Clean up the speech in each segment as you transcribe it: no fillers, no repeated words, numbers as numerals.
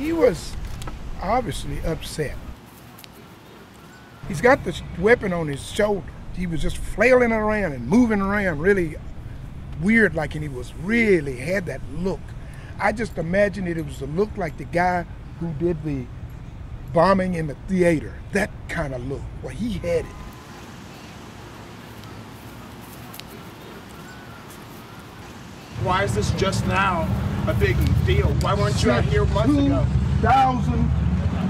He was obviously upset. He's got this weapon on his shoulder. He was just flailing around and moving around really weird like, and he was really had that look. I just imagined it was a look like the guy who did the bombing in the theater, that kind of look. Well, he had it. Why is this just now a big deal? Why weren't you out here months ago?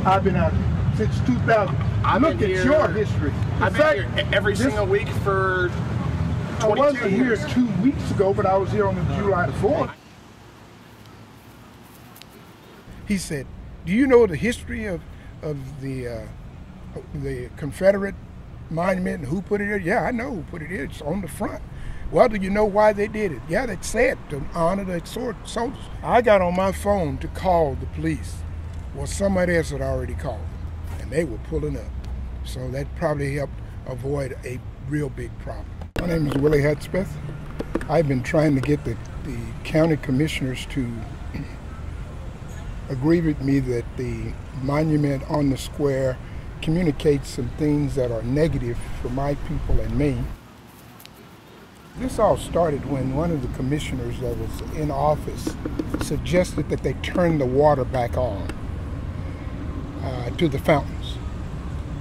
I've been out here since 2000. Look at your history. I've been here every single week for 22 years. I wasn't here 2 weeks ago, but I was here on July the 4th. He said, "Do you know the history of the Confederate monument and who put it here?" "Yeah, I know who put it here. It's on the front." "Well, do you know why they did it?" "Yeah, they said to honor the soldiers." I got on my phone to call the police. Well, somebody else had already called them, and they were pulling up. So that probably helped avoid a real big problem. My name is Willie Hudspeth. I've been trying to get the county commissioners to agree with me that the monument on the square communicates some things that are negative for my people and me. This all started when one of the commissioners that was in office suggested that they turn the water back on to the fountains.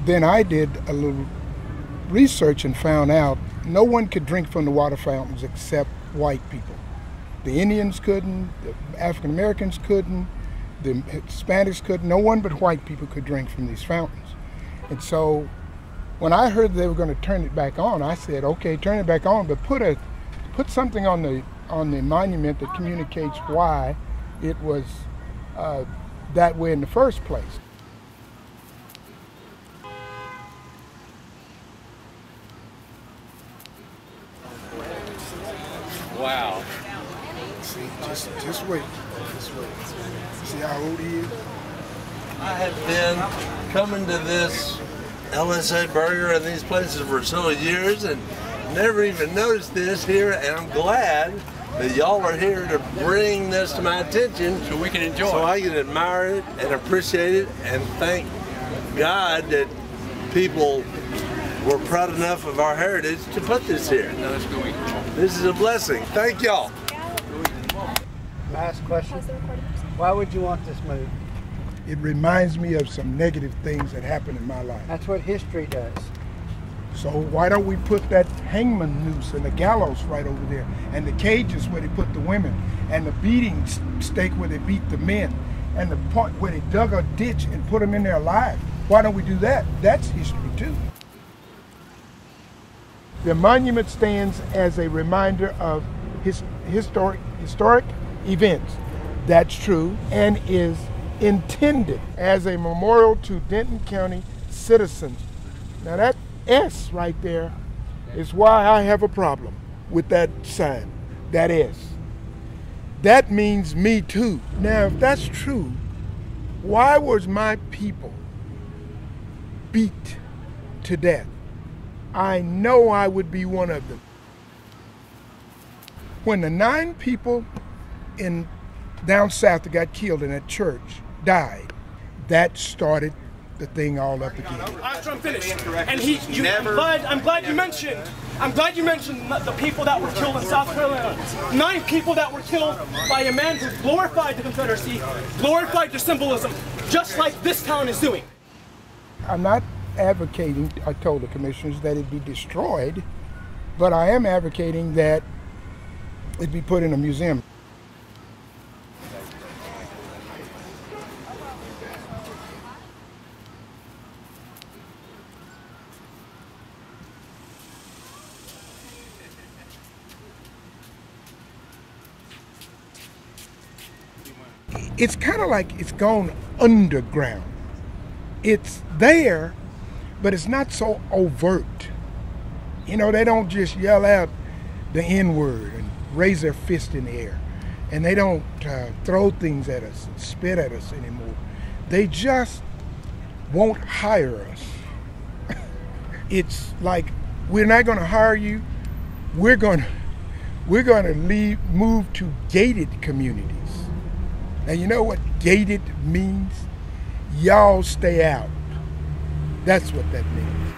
Then I did a little research and found out no one could drink from the water fountains except white people. The Indians couldn't, the African Americans couldn't, the Hispanics couldn't, no one but white people could drink from these fountains. And so when I heard they were going to turn it back on, I said, okay, turn it back on, but put something on the monument that communicates why it was that way in the first place. Wow. See, just wait. Just wait. See how old he is? I had been coming to this LSA Burger and these places for so years and never even noticed this here, and I'm glad that y'all are here to bring this to my attention so we can enjoy it. So I can admire it and appreciate it and thank God that people were proud enough of our heritage to put this here. This is a blessing. Thank y'all. Last question. Why would you want this moved? It reminds me of some negative things that happened in my life. That's what history does. So why don't we put that hangman noose and the gallows right over there, and the cages where they put the women, and the beating stake where they beat the men, and the part where they dug a ditch and put them in there alive. Why don't we do that? That's history too. The monument stands as a reminder of historic events. That's true, and is intended as a memorial to Denton County citizens. Now that S right there is why I have a problem with that sign, that S. That means me too. Now if that's true, why was my people beat to death? I know I would be one of them. When the 9 people in down south that got killed in that church died, that started the thing all up again. After I'm finished, and I'm glad you mentioned the people that were killed in South Carolina. 9 people that were killed by a man who glorified the Confederacy, glorified the symbolism, just like this town is doing. I'm not advocating, I told the commissioners, that it be destroyed, but I am advocating that it be put in a museum. It's kind of like it's gone underground. It's there, but it's not so overt. You know, they don't just yell out the N-word and raise their fist in the air. And they don't throw things at us and spit at us anymore. They just won't hire us. It's like, we're not gonna hire you. We're gonna move to gated communities. Now, you know what gated means? Y'all stay out. That's what that means.